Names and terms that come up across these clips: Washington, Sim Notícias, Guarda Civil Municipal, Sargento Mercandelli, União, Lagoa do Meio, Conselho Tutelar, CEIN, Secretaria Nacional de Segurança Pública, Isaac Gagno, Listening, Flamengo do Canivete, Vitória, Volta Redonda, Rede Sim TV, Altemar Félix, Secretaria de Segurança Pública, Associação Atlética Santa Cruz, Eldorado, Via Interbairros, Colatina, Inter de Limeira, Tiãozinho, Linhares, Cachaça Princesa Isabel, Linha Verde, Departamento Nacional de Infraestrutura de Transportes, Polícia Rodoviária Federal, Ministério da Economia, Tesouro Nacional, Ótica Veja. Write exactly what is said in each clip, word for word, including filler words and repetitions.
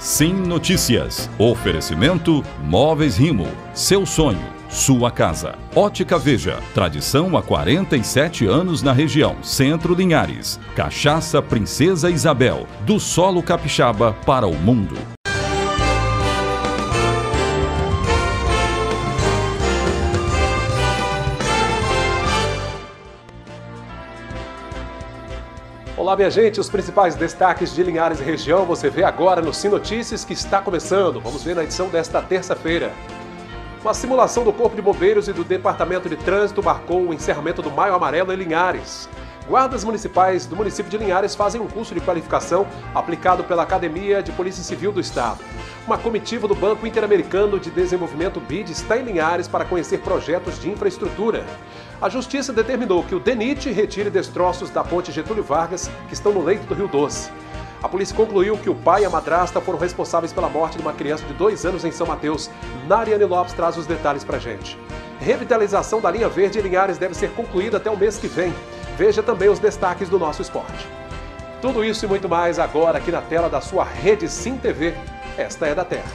Sim Notícias. Oferecimento Móveis Rimo. Seu sonho, sua casa. Ótica Veja, tradição há quarenta e sete anos na região, Centro Linhares. Cachaça Princesa Isabel, do solo capixaba para o mundo. Olá, minha gente, os principais destaques de Linhares e região você vê agora no Sim Notícias, que está começando. Vamos ver na edição desta terça-feira. Uma simulação do Corpo de Bombeiros e do Departamento de Trânsito marcou o encerramento do Maio Amarelo em Linhares. Guardas municipais do município de Linhares fazem um curso de qualificação aplicado pela Academia de Polícia Civil do Estado. Uma comitiva do Banco Interamericano de Desenvolvimento (B I D) está em Linhares para conhecer projetos de infraestrutura. A Justiça determinou que o D N I T retire destroços da Ponte Getúlio Vargas, que estão no leito do Rio Doce. A polícia concluiu que o pai e a madrasta foram responsáveis pela morte de uma criança de dois anos em São Mateus. Nariane Lopes traz os detalhes pra gente. Revitalização da Linha Verde em Linhares deve ser concluída até o mês que vem. Veja também os destaques do nosso esporte. Tudo isso e muito mais agora aqui na tela da sua Rede Sim T V. Esta é da Terra.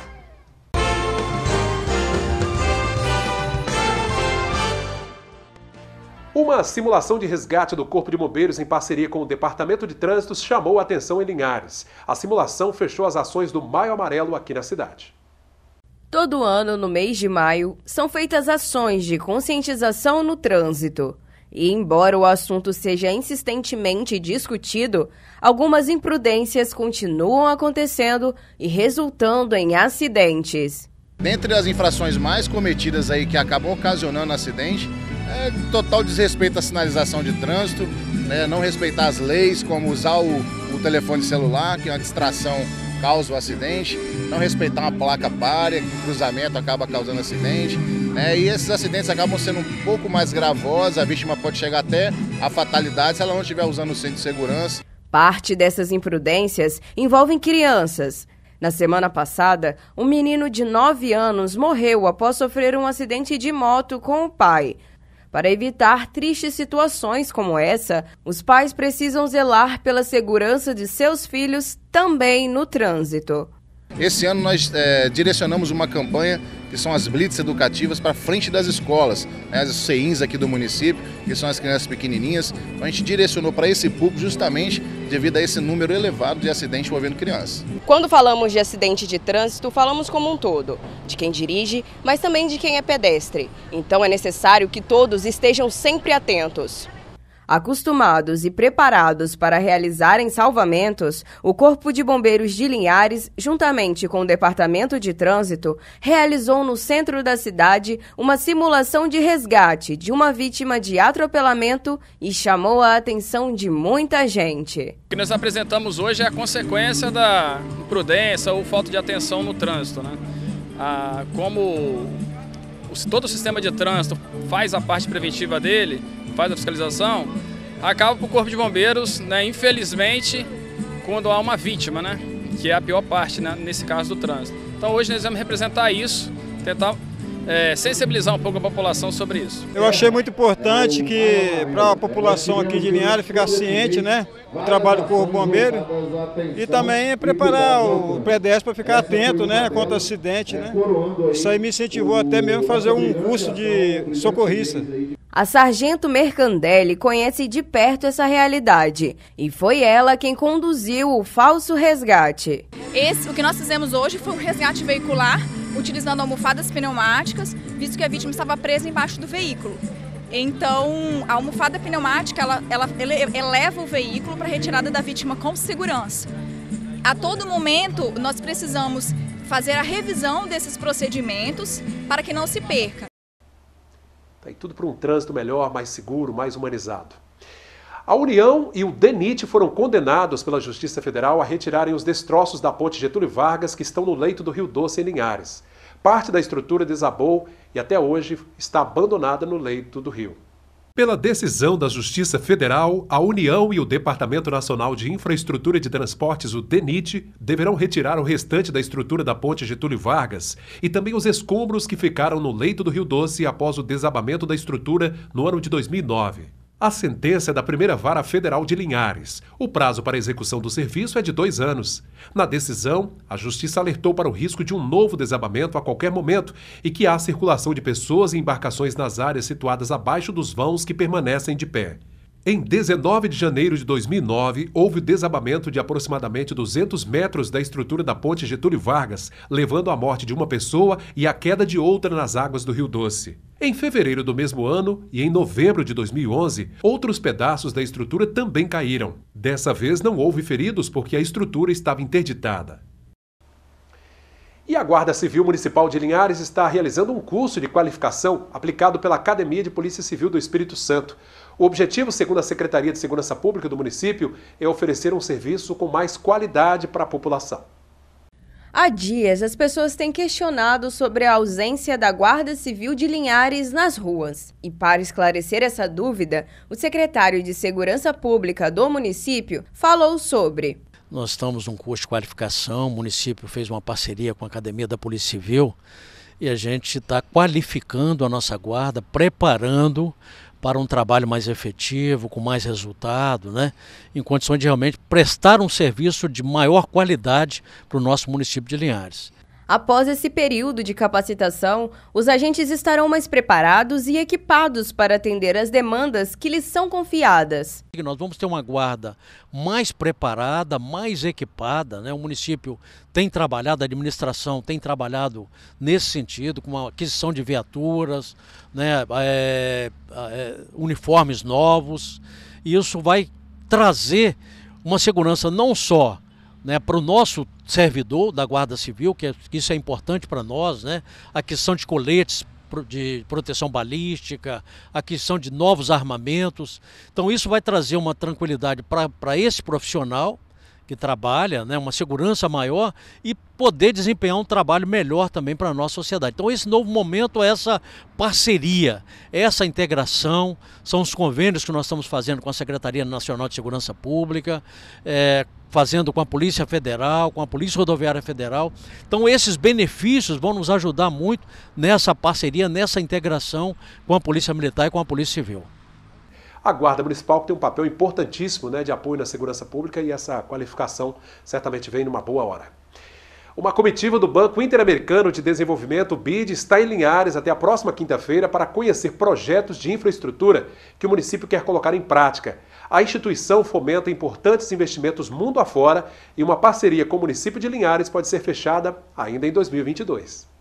Uma simulação de resgate do Corpo de Bombeiros em parceria com o Departamento de Trânsito chamou a atenção em Linhares. A simulação fechou as ações do Maio Amarelo aqui na cidade. Todo ano, no mês de maio, são feitas ações de conscientização no trânsito. E embora o assunto seja insistentemente discutido, algumas imprudências continuam acontecendo e resultando em acidentes. Dentre as infrações mais cometidas aí que acabam ocasionando acidente, é total desrespeito à sinalização de trânsito, né, não respeitar as leis, como usar o, o telefone celular, que é uma distração, causa o acidente, não respeitar uma placa pare, que o cruzamento acaba causando acidente, né, e esses acidentes acabam sendo um pouco mais gravosos, a vítima pode chegar até a fatalidade se ela não estiver usando o cinto de segurança. Parte dessas imprudências envolvem crianças. Na semana passada, um menino de nove anos morreu após sofrer um acidente de moto com o pai. Para evitar tristes situações como essa, os pais precisam zelar pela segurança de seus filhos também no trânsito. Esse ano nós é, direcionamos uma campanha que são as blitz educativas para frente das escolas, né, as C E I Ns aqui do município, que são as crianças pequenininhas. A gente direcionou para esse público justamente devido a esse número elevado de acidentes envolvendo crianças. Quando falamos de acidente de trânsito, falamos como um todo, de quem dirige, mas também de quem é pedestre. Então é necessário que todos estejam sempre atentos. Acostumados e preparados para realizarem salvamentos, o Corpo de Bombeiros de Linhares, juntamente com o Departamento de Trânsito, realizou no centro da cidade uma simulação de resgate de uma vítima de atropelamento e chamou a atenção de muita gente. O que nós apresentamos hoje é a consequência da imprudência ou falta de atenção no trânsito, né? Ah, como todo o sistema de trânsito faz a parte preventiva dele, faz a fiscalização, acaba para o Corpo de Bombeiros, né, infelizmente, quando há uma vítima, né, que é a pior parte, né, nesse caso do trânsito. Então hoje nós vamos representar isso, tentar é, sensibilizar um pouco a população sobre isso. Eu achei muito importante que para a população aqui de Linhares ficar ciente, né, do trabalho do Corpo de Bombeiro e também preparar o pedestre para ficar atento, né, contra acidente, né. Isso aí me incentivou até mesmo fazer um curso de socorrista. A Sargento Mercandelli conhece de perto essa realidade e foi ela quem conduziu o falso resgate. Esse, o que nós fizemos hoje foi um resgate veicular, utilizando almofadas pneumáticas, visto que a vítima estava presa embaixo do veículo. Então, a almofada pneumática ela, ela eleva o veículo para a retirada da vítima com segurança. A todo momento, nós precisamos fazer a revisão desses procedimentos para que não se perca. Tem tudo para um trânsito melhor, mais seguro, mais humanizado. A União e o D N I T foram condenados pela Justiça Federal a retirarem os destroços da ponte Getúlio Vargas que estão no leito do Rio Doce em Linhares. Parte da estrutura desabou e até hoje está abandonada no leito do rio. Pela decisão da Justiça Federal, a União e o Departamento Nacional de Infraestrutura de Transportes, o D N I T, deverão retirar o restante da estrutura da ponte Getúlio Vargas e também os escombros que ficaram no leito do Rio Doce após o desabamento da estrutura no ano de dois mil e nove. A sentença é da primeira vara federal de Linhares. O prazo para a execução do serviço é de dois anos. Na decisão, a Justiça alertou para o risco de um novo desabamento a qualquer momento e que há circulação de pessoas e embarcações nas áreas situadas abaixo dos vãos que permanecem de pé. Em dezenove de janeiro de dois mil e nove, houve o desabamento de aproximadamente duzentos metros da estrutura da Ponte Getúlio Vargas, levando à morte de uma pessoa e à queda de outra nas águas do Rio Doce. Em fevereiro do mesmo ano e em novembro de dois mil e onze, outros pedaços da estrutura também caíram. Dessa vez não houve feridos porque a estrutura estava interditada. E a Guarda Civil Municipal de Linhares está realizando um curso de qualificação aplicado pela Academia de Polícia Civil do Espírito Santo. O objetivo, segundo a Secretaria de Segurança Pública do município, é oferecer um serviço com mais qualidade para a população. Há dias, as pessoas têm questionado sobre a ausência da Guarda Civil de Linhares nas ruas. E para esclarecer essa dúvida, o secretário de Segurança Pública do município falou sobre... Nós estamos num curso de qualificação, o município fez uma parceria com a Academia da Polícia Civil e a gente está qualificando a nossa guarda, preparando para um trabalho mais efetivo, com mais resultado, né? Em condições de realmente prestar um serviço de maior qualidade para o nosso município de Linhares. Após esse período de capacitação, os agentes estarão mais preparados e equipados para atender as demandas que lhes são confiadas. Nós vamos ter uma guarda mais preparada, mais equipada, né? O município tem trabalhado, a administração tem trabalhado nesse sentido, com a aquisição de viaturas, né? é, é, uniformes novos, e isso vai trazer uma segurança não só, né, para o nosso servidor da Guarda Civil, que, é, que isso é importante para nós, né, aquisição de coletes de proteção balística, aquisição de novos armamentos. Então isso vai trazer uma tranquilidade para esse profissional que trabalha, né, uma segurança maior e poder desempenhar um trabalho melhor também para a nossa sociedade. Então esse novo momento, essa parceria, essa integração, são os convênios que nós estamos fazendo com a Secretaria Nacional de Segurança Pública, é, fazendo com a Polícia Federal, com a Polícia Rodoviária Federal. Então esses benefícios vão nos ajudar muito nessa parceria, nessa integração com a Polícia Militar e com a Polícia Civil. A Guarda Municipal tem um papel importantíssimo, né, de apoio na segurança pública, e essa qualificação certamente vem numa boa hora. Uma comitiva do Banco Interamericano de Desenvolvimento, o B I D, está em Linhares até a próxima quinta-feira para conhecer projetos de infraestrutura que o município quer colocar em prática. A instituição fomenta importantes investimentos mundo afora e uma parceria com o município de Linhares pode ser fechada ainda em dois mil e vinte e dois.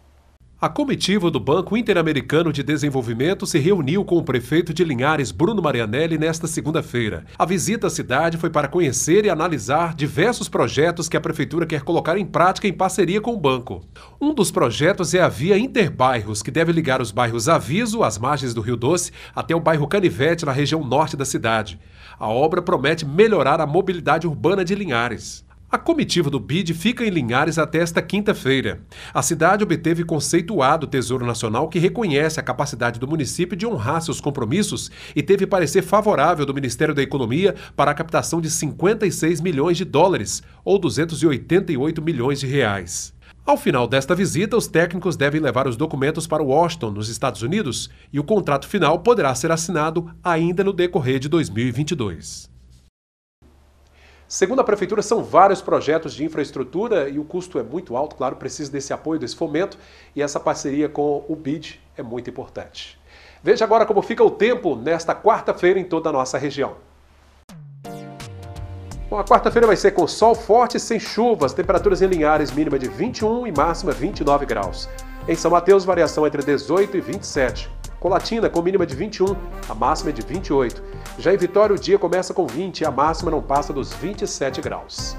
A comitiva do Banco Interamericano de Desenvolvimento se reuniu com o prefeito de Linhares, Bruno Marianelli, nesta segunda-feira. A visita à cidade foi para conhecer e analisar diversos projetos que a prefeitura quer colocar em prática em parceria com o banco. Um dos projetos é a via Interbairros, que deve ligar os bairros Aviso, às margens do Rio Doce, até o bairro Canivete, na região norte da cidade. A obra promete melhorar a mobilidade urbana de Linhares. A comitiva do B I D fica em Linhares até esta quinta-feira. A cidade obteve conceituado o Tesouro Nacional, que reconhece a capacidade do município de honrar seus compromissos, e teve parecer favorável do Ministério da Economia para a captação de cinquenta e seis milhões de dólares, ou duzentos e oitenta e oito milhões de reais. Ao final desta visita, os técnicos devem levar os documentos para Washington, nos Estados Unidos, e o contrato final poderá ser assinado ainda no decorrer de dois mil e vinte e dois. Segundo a Prefeitura, são vários projetos de infraestrutura e o custo é muito alto, claro, precisa desse apoio, desse fomento, e essa parceria com o B I D é muito importante. Veja agora como fica o tempo nesta quarta-feira em toda a nossa região. Bom, a quarta-feira vai ser com sol forte e sem chuvas, temperaturas em Linhares mínima de vinte e um e máxima vinte e nove graus. Em São Mateus, variação entre dezoito e vinte e sete. Colatina, com mínima de vinte e um, a máxima é de vinte e oito. Já em Vitória, o dia começa com vinte e a máxima não passa dos vinte e sete graus.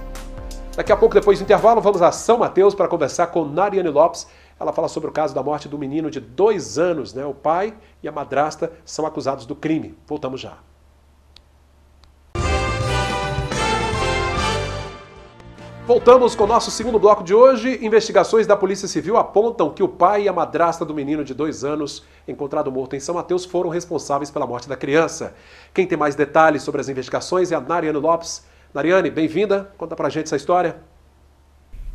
Daqui a pouco, depois do intervalo, vamos a São Mateus para conversar com Nariane Lopes. Ela fala sobre o caso da morte do menino de dois anos, né? O pai e a madrasta são acusados do crime. Voltamos já. Voltamos com o nosso segundo bloco de hoje. Investigações da Polícia Civil apontam que o pai e a madrasta do menino de dois anos, encontrado morto em São Mateus, foram responsáveis pela morte da criança. Quem tem mais detalhes sobre as investigações é a Nariane Lopes. Nariane, bem-vinda. Conta pra gente essa história.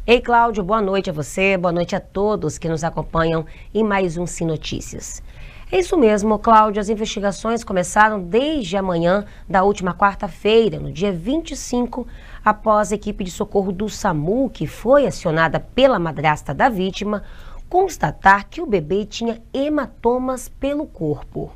Ei, Cláudio, boa noite a você, boa noite a todos que nos acompanham em mais um Sim Notícias. É isso mesmo, Cláudia. As investigações começaram desde a manhã da última quarta-feira, no dia vinte e cinco, após a equipe de socorro do SAMU, que foi acionada pela madrasta da vítima, constatar que o bebê tinha hematomas pelo corpo.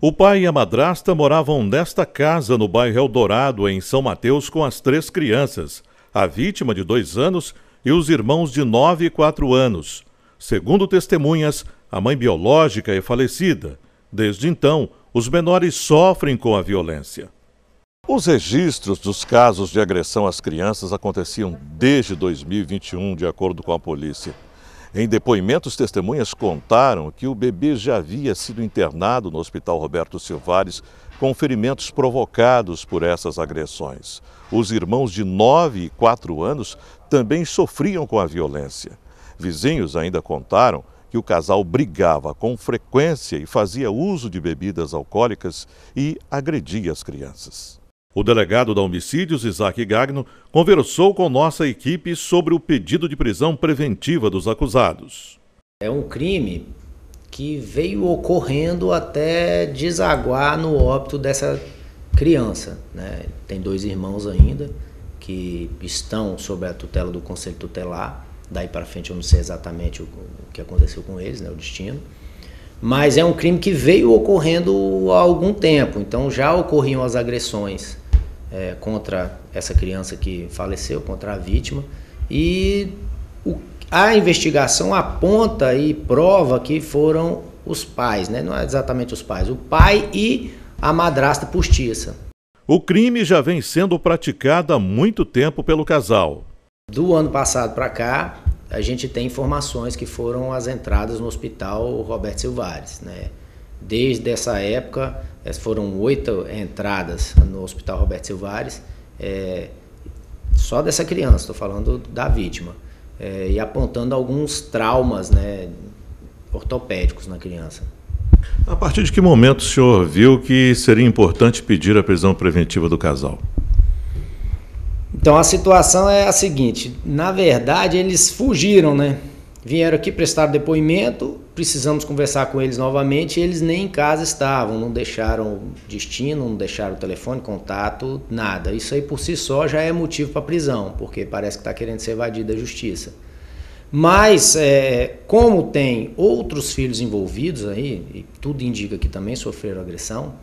O pai e a madrasta moravam nesta casa no bairro Eldorado, em São Mateus, com as três crianças, a vítima de dois anos e os irmãos de nove e quatro anos. Segundo testemunhas, a mãe biológica é falecida. Desde então, os menores sofrem com a violência. Os registros dos casos de agressão às crianças aconteciam desde dois mil e vinte e um, de acordo com a polícia. Em depoimentos, testemunhas contaram que o bebê já havia sido internado no Hospital Roberto Silvares com ferimentos provocados por essas agressões. Os irmãos de nove e quatro anos também sofriam com a violência. Vizinhos ainda contaram que o casal brigava com frequência e fazia uso de bebidas alcoólicas e agredia as crianças. O delegado da Homicídios, Isaac Gagno, conversou com nossa equipe sobre o pedido de prisão preventiva dos acusados. É um crime que veio ocorrendo até desaguar no óbito dessa criança, né? Tem dois irmãos ainda que estão sob a tutela do Conselho Tutelar. Daí para frente eu não sei exatamente o que aconteceu com eles, né, o destino. Mas é um crime que veio ocorrendo há algum tempo. Então já ocorriam as agressões É, contra essa criança que faleceu, contra a vítima, e o, a investigação aponta e prova que foram os pais, né? Não é exatamente os pais, o pai e a madrasta postiça. O crime já vem sendo praticado há muito tempo pelo casal. Do ano passado para cá, a gente tem informações que foram as entradas no Hospital Roberto Silvares, né? Desde essa época, foram oito entradas no Hospital Roberto Silvares, é, só dessa criança, estou falando da vítima, é, e apontando alguns traumas, né, ortopédicos na criança. A partir de que momento o senhor viu que seria importante pedir a prisão preventiva do casal? Então, a situação é a seguinte: na verdade, eles fugiram, né? Vieram aqui, prestaram depoimento, precisamos conversar com eles novamente, e eles nem em casa estavam, não deixaram destino, não deixaram telefone, contato, nada. Isso aí por si só já é motivo para prisão, porque parece que está querendo ser evadido da justiça. Mas, é, como tem outros filhos envolvidos aí, e tudo indica que também sofreram agressão,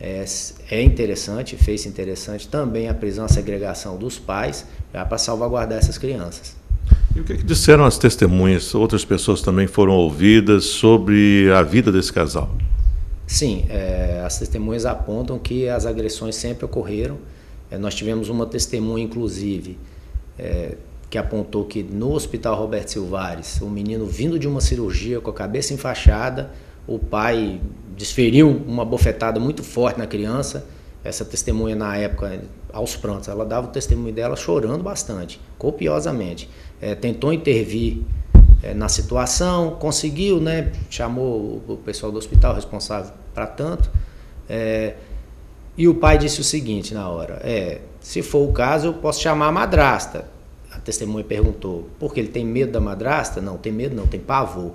é, é interessante, fez-se interessante também a prisão, a segregação dos pais, já para salvaguardar essas crianças. E o que, que disseram as testemunhas? Outras pessoas também foram ouvidas sobre a vida desse casal? Sim, é, as testemunhas apontam que as agressões sempre ocorreram. É, nós tivemos uma testemunha, inclusive, é, que apontou que no Hospital Roberto Silvares, o menino vindo de uma cirurgia com a cabeça enfaixada, o pai desferiu uma bofetada muito forte na criança. Essa testemunha, na época, aos prantos, ela dava o testemunho dela chorando bastante, copiosamente. É, tentou intervir é, na situação, conseguiu, né? Chamou o pessoal do hospital responsável para tanto. É, e o pai disse o seguinte na hora: é, se for o caso, eu posso chamar a madrasta. A testemunha perguntou: porque ele tem medo da madrasta? Não, tem medo não, tem pavor.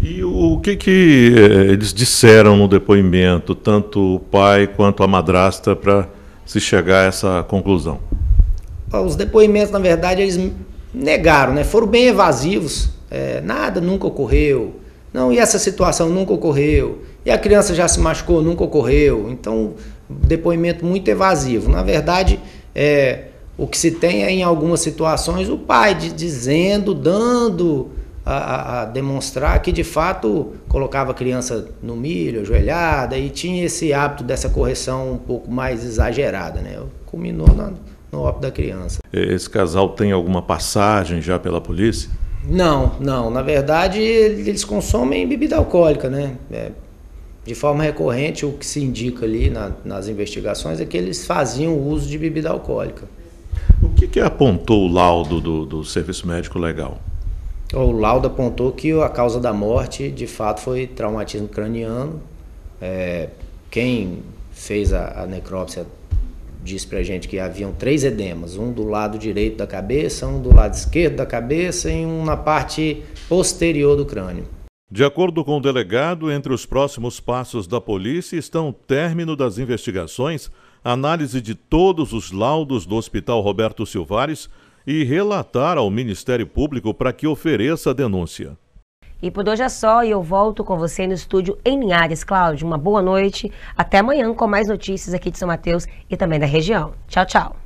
E o que, que eh, eles disseram no depoimento, tanto o pai quanto a madrasta, para se chegar a essa conclusão? Os depoimentos, na verdade, eles negaram, né? Foram bem evasivos. É, nada nunca ocorreu. Não, e essa situação nunca ocorreu. E a criança já se machucou, nunca ocorreu. Então, depoimento muito evasivo. Na verdade, é, o que se tem é, em algumas situações, o pai de, dizendo, dando a, a, a demonstrar que, de fato, colocava a criança no milho, ajoelhada, e tinha esse hábito dessa correção um pouco mais exagerada, né? Culminou na... no óbito da criança. Esse casal tem alguma passagem já pela polícia? Não, não. Na verdade, eles consomem bebida alcoólica, né? É, de forma recorrente, o que se indica ali na, nas investigações é que eles faziam uso de bebida alcoólica. O que, que apontou o laudo do, do Serviço Médico Legal? O laudo apontou que a causa da morte, de fato, foi traumatismo craniano. É, quem fez a, a necrópsia disse pra gente que haviam três edemas, um do lado direito da cabeça, um do lado esquerdo da cabeça e um na parte posterior do crânio. De acordo com o delegado, entre os próximos passos da polícia estão o término das investigações, análise de todos os laudos do Hospital Roberto Silvares e relatar ao Ministério Público para que ofereça a denúncia. E por hoje é só, e eu volto com você no estúdio em Linhares. Cláudio, uma boa noite. Até amanhã com mais notícias aqui de São Mateus e também da região. Tchau, tchau.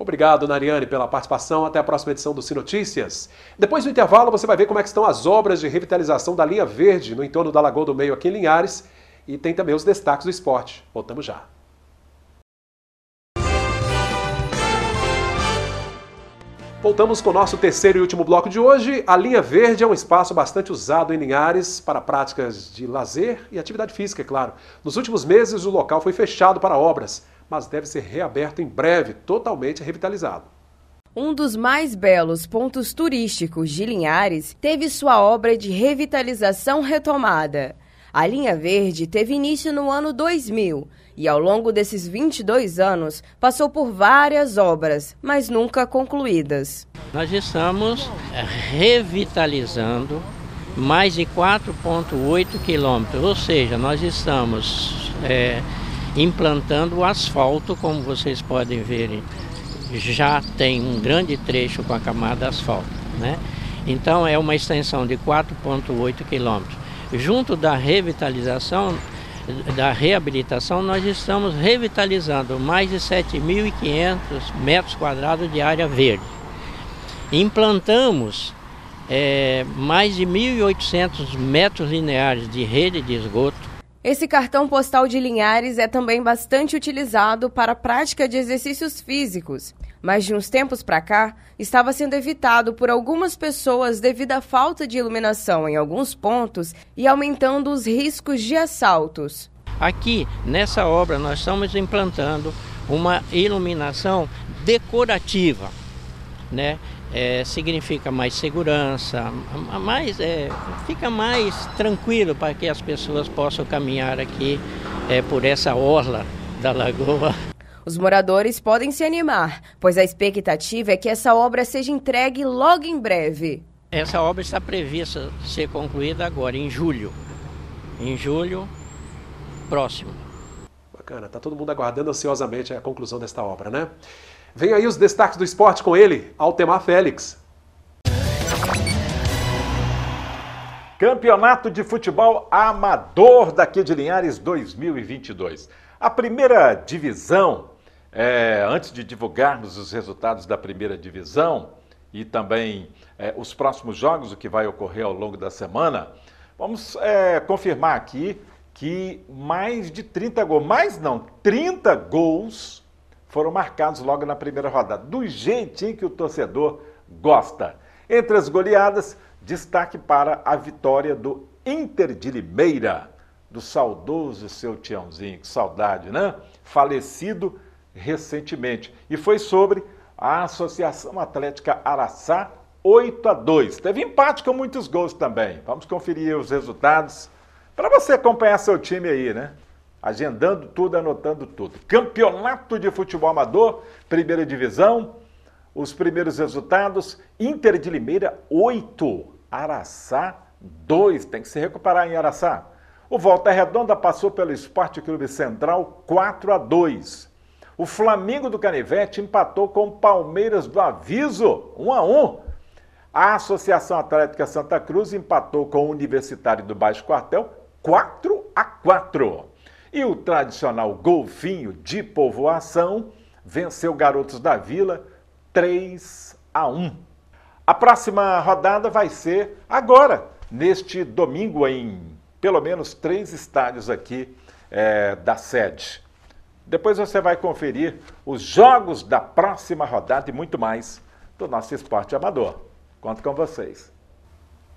Obrigado, Nariane, pela participação. Até a próxima edição do Sim Notícias. Depois do intervalo, você vai ver como é que estão as obras de revitalização da Linha Verde no entorno da Lagoa do Meio aqui em Linhares. E tem também os destaques do esporte. Voltamos já. Voltamos com o nosso terceiro e último bloco de hoje. A Linha Verde é um espaço bastante usado em Linhares para práticas de lazer e atividade física, é claro. Nos últimos meses, o local foi fechado para obras, mas deve ser reaberto em breve, totalmente revitalizado. Um dos mais belos pontos turísticos de Linhares teve sua obra de revitalização retomada. A Linha Verde teve início no ano dois mil e, ao longo desses vinte e dois anos, passou por várias obras, mas nunca concluídas. Nós estamos revitalizando mais de quatro vírgula oito quilômetros, ou seja, nós estamos é, implantando o asfalto, como vocês podem ver, já tem um grande trecho com a camada asfalto, né? Então é uma extensão de quatro vírgula oito quilômetros. Junto da revitalização, da reabilitação, nós estamos revitalizando mais de sete mil e quinhentos metros quadrados de área verde. Implantamos é, mais de mil e oitocentos metros lineares de rede de esgoto. Esse cartão postal de Linhares é também bastante utilizado para a prática de exercícios físicos, mas de uns tempos para cá estava sendo evitado por algumas pessoas devido à falta de iluminação em alguns pontos e aumentando os riscos de assaltos. Aqui, nessa obra, nós estamos implantando uma iluminação decorativa, né? É, significa mais segurança, mais, é, fica mais tranquilo para que as pessoas possam caminhar aqui é, por essa orla da lagoa. Os moradores podem se animar, pois a expectativa é que essa obra seja entregue logo em breve. Essa obra está prevista ser concluída agora, em julho. Em julho próximo. Bacana, está todo mundo aguardando ansiosamente a conclusão desta obra, né? Vem aí os destaques do esporte com ele, Altemar Félix. Campeonato de Futebol Amador daqui de Linhares dois mil e vinte e dois. A primeira divisão, é, antes de divulgarmos os resultados da primeira divisão e também é, os próximos jogos, o que vai ocorrer ao longo da semana, vamos é, confirmar aqui que mais de trinta gols, mais não, trinta gols... foram marcados logo na primeira rodada, do jeitinho que o torcedor gosta. Entre as goleadas, destaque para a vitória do Inter de Limeira, do saudoso seu Tiãozinho, que saudade, né? Falecido recentemente. E foi sobre a Associação Atlética Araçá, oito a dois. Teve empate com muitos gols também. Vamos conferir os resultados para você acompanhar seu time aí, né? Agendando tudo, anotando tudo. Campeonato de Futebol Amador, primeira divisão, os primeiros resultados, Inter de Limeira oito, Araçá dois, tem que se recuperar em Araçá. O Volta Redonda passou pelo Esporte Clube Central quatro a dois. O Flamengo do Canivete empatou com o Palmeiras do Aviso um a um. A Associação Atlética Santa Cruz empatou com o Universitário do Baixo Quartel quatro a quatro. E o tradicional golfinho de povoação venceu Garotos da Vila três a um. A próxima rodada vai ser agora, neste domingo, em pelo menos três estádios aqui é, da sede. Depois você vai conferir os jogos da próxima rodada e muito mais do nosso esporte amador. Conto com vocês.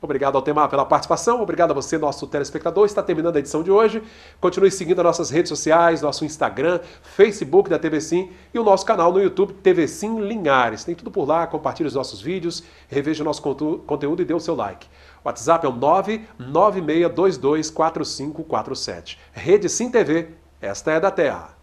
Obrigado, Altemar, pela participação. Obrigado a você, nosso telespectador. Está terminando a edição de hoje. Continue seguindo as nossas redes sociais, nosso Instagram, Facebook da T V Sim e o nosso canal no YouTube, T V Sim Linhares. Tem tudo por lá. Compartilhe os nossos vídeos, reveja o nosso conteúdo e dê o seu like. O WhatsApp é o nove nove seis dois dois quatro cinco quatro sete. Rede Sim T V, esta é da Terra.